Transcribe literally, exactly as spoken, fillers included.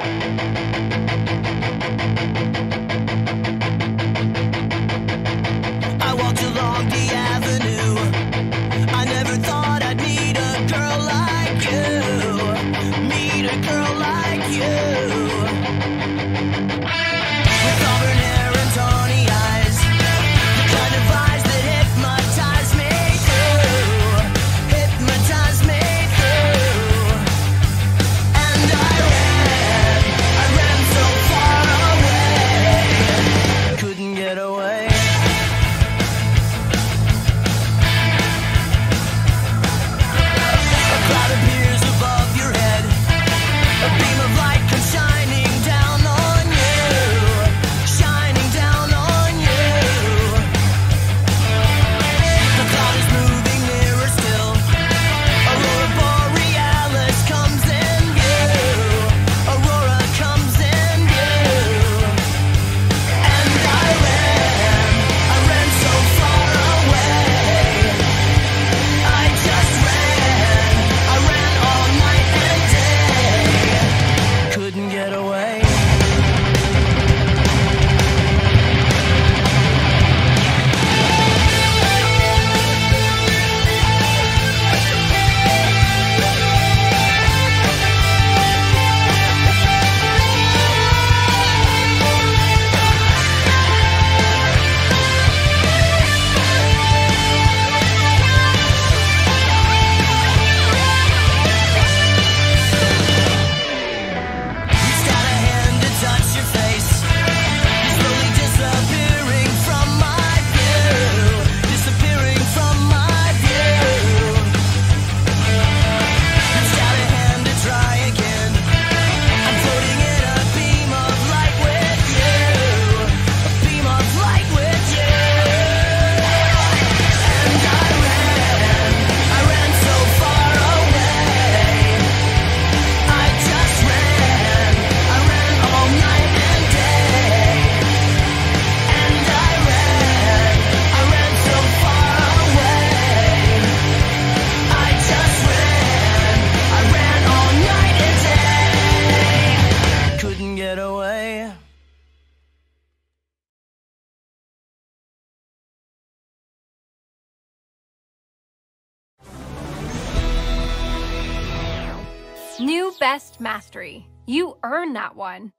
I walked along the avenue. I never thought I'd meet a girl like you. Meet a girl like you. With auburn hair and tawny eyes, the kind of eyes that hypnotize me through. Hypnotize me through. And I ran, I ran so far away, couldn't get away. New Best Mastery. You earned that one.